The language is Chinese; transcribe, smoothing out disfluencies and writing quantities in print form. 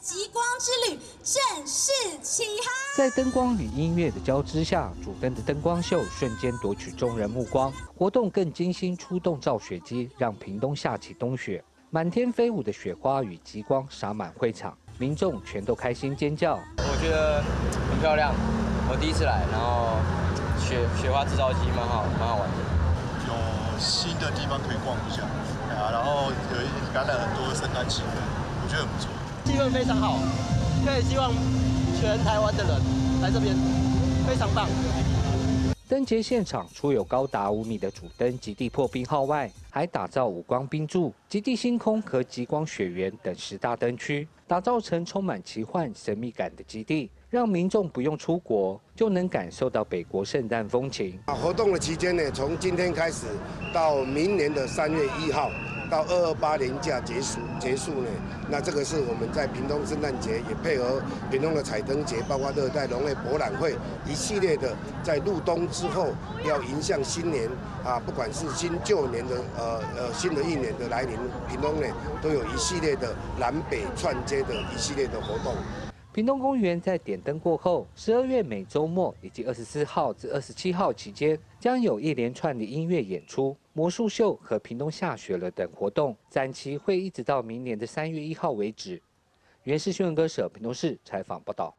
极光之旅正式启航。在灯光与音乐的交织下，主灯的灯光秀瞬间夺取众人目光。活动更精心出动造雪机，让屏东下起冬雪。满天飞舞的雪花与极光洒满会场，民众全都开心尖叫。我觉得很漂亮，我第一次来，然后雪花制造机蛮好玩的，有新的地方可以逛一下。 然后有感染很多圣诞气氛，我觉得很不错，气氛非常好，所以希望全台湾的人来这边，非常棒。灯节现场除有高达5米的主灯极地破冰号外，还打造五光冰柱、极地星空和极光雪原等10大灯区，打造成充满奇幻神秘感的极地，让民众不用出国就能感受到北国圣诞风情。活动的期间呢，从今天开始到明年的3月1号。 到228年假结束呢，那这个是我们在屏东圣诞节也配合屏东的彩灯节，包括热带农业博览会一系列的，在入冬之后要迎向新年啊，不管是新旧年的新的一年的来临，屏东呢都有一系列的南北串接的一系列的活动。屏东公园在点灯过后，12月每周末以及24号至27号期间，将有一连串的音乐演出。 魔术秀和屏东下雪了等活动展期会一直到明年的3月1号为止。原是新闻歌手屏东市采访报道。